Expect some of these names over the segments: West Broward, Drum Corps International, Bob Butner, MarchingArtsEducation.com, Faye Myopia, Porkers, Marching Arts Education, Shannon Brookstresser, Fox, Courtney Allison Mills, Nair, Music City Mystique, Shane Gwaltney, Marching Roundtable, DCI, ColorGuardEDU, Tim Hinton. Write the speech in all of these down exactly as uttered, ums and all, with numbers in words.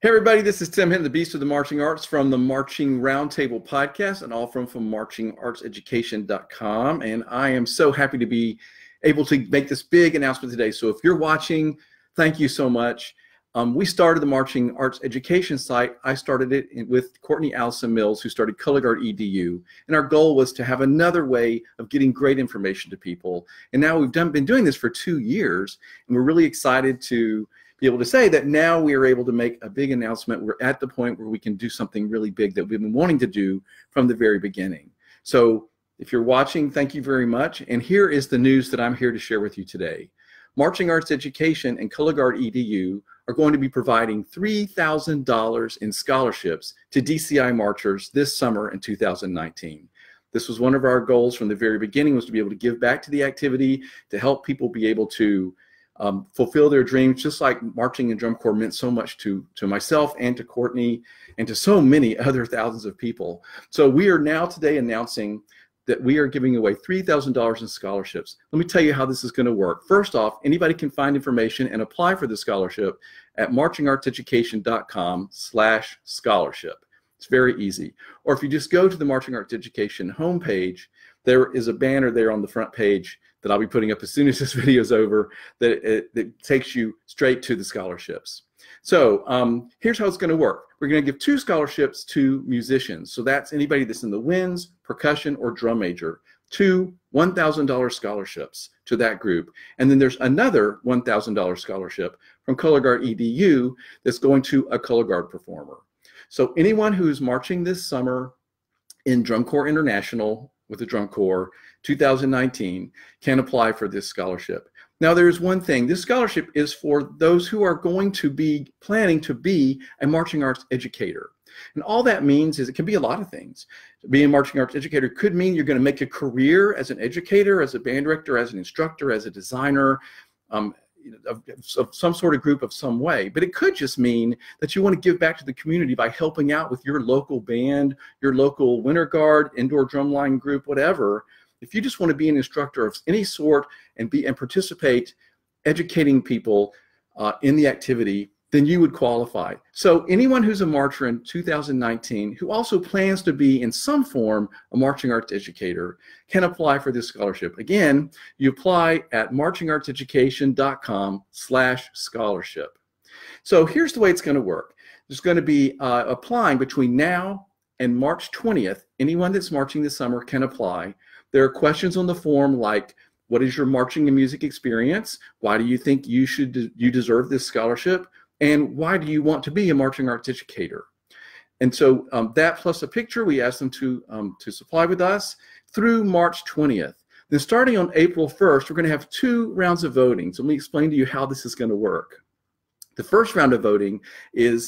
Hey everybody, this is Tim Hinton, the Beast of the Marching Arts from the Marching Roundtable podcast and all from, from Marching Arts Education dot com. And I am so happy to be able to make this big announcement today. So if you're watching, thank you so much. Um, we started the Marching Arts Education site. I started it with Courtney Allison Mills, who started ColorGuard E D U. And our goal was to have another way of getting great information to people. And now we've done, been doing this for two years, and we're really excited to be able to say that now we are able to make a big announcement. We're at the point where we can do something really big that we've been wanting to do from the very beginning. So if you're watching, thank you very much. And here is the news that I'm here to share with you today. Marching Arts Education and ColorGuard E D U are going to be providing three thousand dollars in scholarships to D C I marchers this summer in two thousand nineteen. This was one of our goals from the very beginning, was to be able to give back to the activity, to help people be able to Um, fulfill their dreams, just like marching and drum corps meant so much to, to myself and to Courtney and to so many other thousands of people. So we are now today announcing that we are giving away three thousand dollars in scholarships. Let me tell you how this is going to work. First off, anybody can find information and apply for the scholarship at marching arts education dot com slash scholarship. It's very easy. Or if you just go to the Marching Arts Education homepage, there is a banner there on the front page that I'll be putting up as soon as this video is over, that, it, that takes you straight to the scholarships. So um, here's how it's going to work. We're going to give two scholarships to musicians. So that's anybody that's in the winds, percussion, or drum major. Two one thousand dollar scholarships to that group. And then there's another one thousand dollar scholarship from ColorGuard E D U that's going to a ColorGuard performer. So anyone who is marching this summer in Drum Corps International with the Drum Corps two thousand nineteen can apply for this scholarship. Now there's one thing, this scholarship is for those who are going to be planning to be a marching arts educator. And all that means is it can be a lot of things. Being a marching arts educator could mean you're going to make a career as an educator, as a band director, as an instructor, as a designer, um, Of, of some sort of group of some way, but it could just mean that you want to give back to the community by helping out with your local band, your local winter guard, indoor drumline group, whatever. If you just want to be an instructor of any sort and be and participate educating people uh, in the activity, then you would qualify. So anyone who's a marcher in two thousand nineteen who also plans to be in some form a marching arts educator can apply for this scholarship. Again, you apply at marching arts education dot com slash scholarship. So here's the way it's going to work. There's going to be uh, applying between now and March twentieth. Anyone that's marching this summer can apply. There are questions on the form like, what is your marching and music experience? Why do you think you should de- you deserve this scholarship? And why do you want to be a marching arts educator? And so um, that plus a picture, we asked them to, um, to supply with us through March twentieth. Then starting on April first, we're going to have two rounds of voting. So let me explain to you how this is going to work. The first round of voting is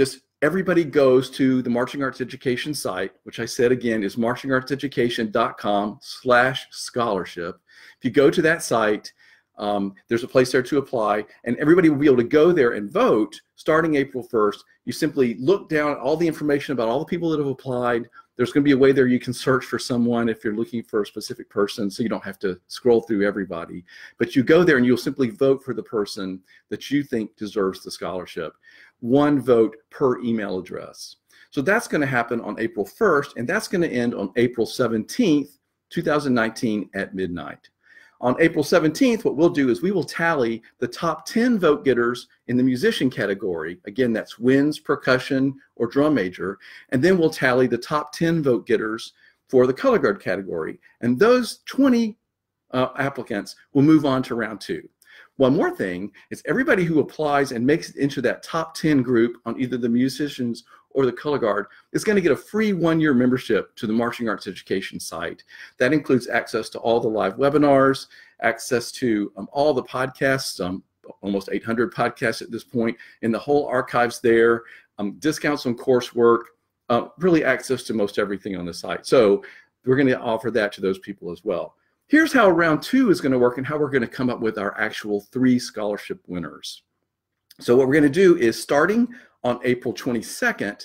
just everybody goes to the Marching Arts Education site, which I said again is marching arts education dot com slash scholarship. If you go to that site, Um, there's a place there to apply, and everybody will be able to go there and vote starting April first. You simply look down at all the information about all the people that have applied. There's going to be a way there you can search for someone if you're looking for a specific person, so you don't have to scroll through everybody. But you go there and you'll simply vote for the person that you think deserves the scholarship. One vote per email address. So that's going to happen on April first, and that's going to end on April seventeenth, two thousand nineteen at midnight. On April seventeenth, what we'll do is we will tally the top ten vote getters in the musician category. Again, that's winds, percussion, or drum major. And then we'll tally the top ten vote getters for the ColorGuard category. And those twenty uh, applicants will move on to round two. One more thing is everybody who applies and makes it into that top ten group on either the musicians or the ColorGuard is going to get a free one-year membership to the Marching Arts Education site. That includes access to all the live webinars, access to um, all the podcasts, um, almost eight hundred podcasts at this point, and the whole archives there, um, discounts on coursework, uh, really access to most everything on the site. So we're going to offer that to those people as well. Here's how round two is going to work and how we're going to come up with our actual three scholarship winners. So what we're going to do is, starting on April twenty-second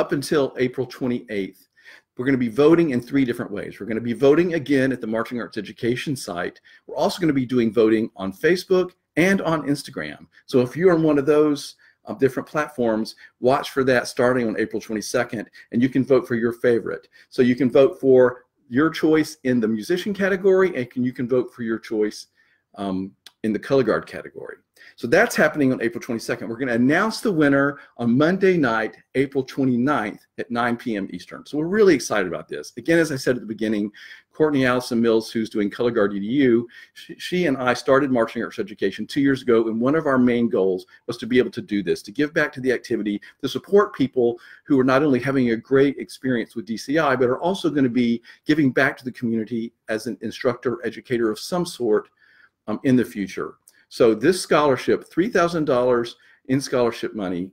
up until April twenty-eighth, we're going to be voting in three different ways. We're going to be voting again at the Marching Arts Education site. We're also going to be doing voting on Facebook and on Instagram. So if you are one of those um, different platforms. Watch for that starting on April twenty-second, and you can vote for your favorite. So you can vote for your choice in the musician category, and can, you can vote for your choice um, in the color guard category. So that's happening on April twenty-second. We're going to announce the winner on Monday night, April twenty-ninth at nine p m Eastern. So we're really excited about this. Again, as I said at the beginning, Courtney Allison Mills, who's doing ColorGuard E D U, she, she and I started Marching Arts Education two years ago, and one of our main goals was to be able to do this, to give back to the activity, to support people who are not only having a great experience with D C I, but are also going to be giving back to the community as an instructor, educator of some sort um, in the future. So this scholarship, three thousand dollars in scholarship money,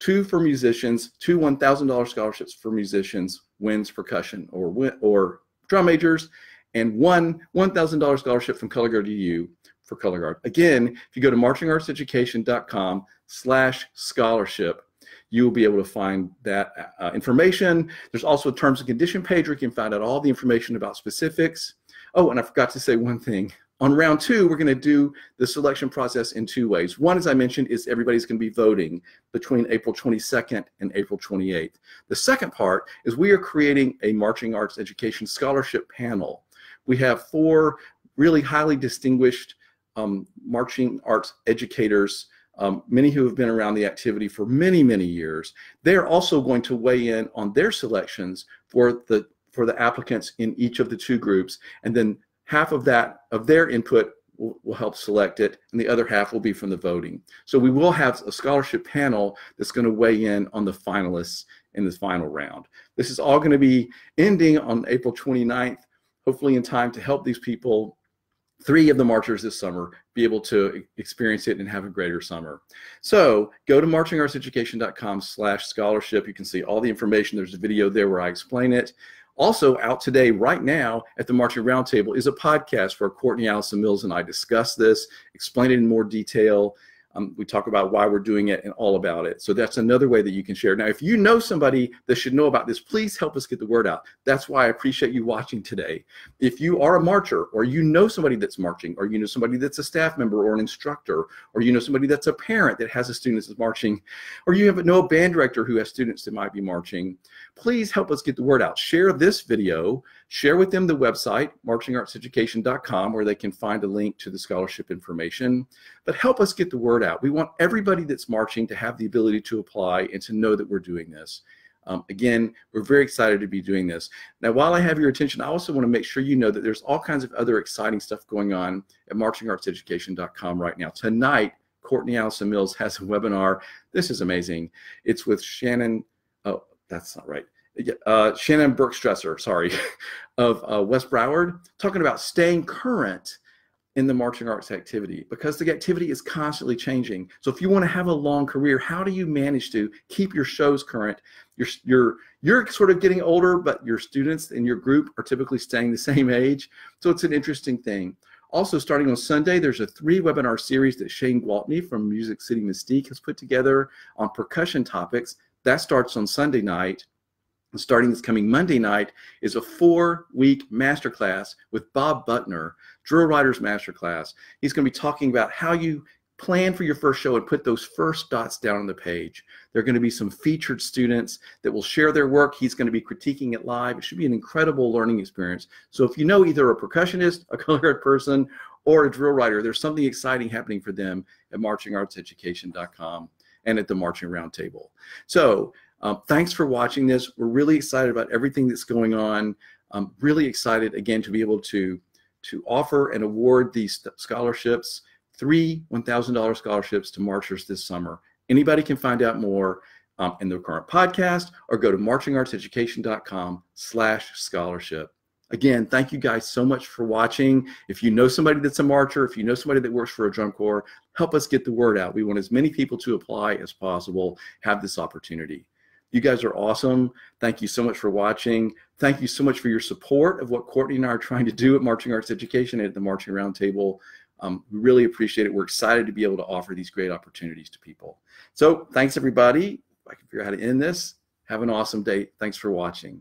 two for musicians, two one thousand dollar scholarships for musicians, wins percussion or or drum majors, and one one thousand dollar scholarship from ColorGuard E D U for ColorGuard. Again, if you go to marching arts education dot com slash scholarship, you will be able to find that uh, information. There's also a terms and condition page where you can find out all the information about specifics. Oh, and I forgot to say one thing. On round two, we're going to do the selection process in two ways. One, as I mentioned, is everybody's going to be voting between April twenty-second and April twenty-eighth. The second part is we are creating a Marching Arts Education Scholarship panel. We have four really highly distinguished um, marching arts educators, um, many who have been around the activity for many, many years. They're also going to weigh in on their selections for the, for the applicants in each of the two groups, and then half of that, of their input, will, will help select it, and the other half will be from the voting. So we will have a scholarship panel that's going to weigh in on the finalists in this final round. This is all going to be ending on April twenty-ninth, hopefully in time to help these people, three of the marchers this summer, be able to experience it and have a greater summer. So go to marching arts education dot com slash scholarship. You can see all the information. There's a video there where I explain it. Also out today, right now, at the Marching Roundtable is a podcast where Courtney Allison Mills and I discuss this, explain it in more detail. Um, we talk about why we're doing it and all about it. So that's another way that you can share. Now, if you know somebody that should know about this, please help us get the word out. That's why I appreciate you watching today. If you are a marcher, or you know somebody that's marching, or you know somebody that's a staff member or an instructor, or you know somebody that's a parent that has a student that's marching, or you have no band director who has students that might be marching, please help us get the word out. Share this video. Share with them the website, marching arts education dot com, where they can find a link to the scholarship information. But help us get the word out. We want everybody that's marching to have the ability to apply and to know that we're doing this. Um, again, we're very excited to be doing this. Now, while I have your attention, I also want to make sure you know that there's all kinds of other exciting stuff going on at marching arts education dot com right now. Tonight, Courtney Allison Mills has a webinar. This is amazing. It's with Shannon, oh, that's not right. Uh, Shannon Brookstresser, sorry, of uh, West Broward, talking about staying current in the marching arts activity, because the activity is constantly changing. So if you want to have a long career, how do you manage to keep your shows current? You're, you're, you're sort of getting older, but your students in your group are typically staying the same age. So it's an interesting thing. Also, starting on Sunday, there's a three webinar series that Shane Gwaltney from Music City Mystique has put together on percussion topics. That starts on Sunday night. Starting this coming Monday night is a four-week masterclass with Bob Butner, Drill Writer's Masterclass. He's going to be talking about how you plan for your first show and put those first dots down on the page. There are going to be some featured students that will share their work. He's going to be critiquing it live. It should be an incredible learning experience. So if you know either a percussionist, a colored person, or a drill writer, there's something exciting happening for them at marching arts education dot com and at the Marching Roundtable. So Um, thanks for watching this. We're really excited about everything that's going on. I'm really excited, again, to be able to, to offer and award these scholarships, three one thousand dollar scholarships to marchers this summer. Anybody can find out more um, in the current podcast, or go to marching arts education dot com slash scholarship. Again, thank you guys so much for watching. If you know somebody that's a marcher, if you know somebody that works for a drum corps, help us get the word out. We want as many people to apply as possible, have this opportunity. You guys are awesome. Thank you so much for watching. Thank you so much for your support of what Courtney and I are trying to do at Marching Arts Education and at the Marching Roundtable. Um, we really appreciate it. We're excited to be able to offer these great opportunities to people. So thanks, everybody. If I can figure out how to end this, have an awesome day. Thanks for watching.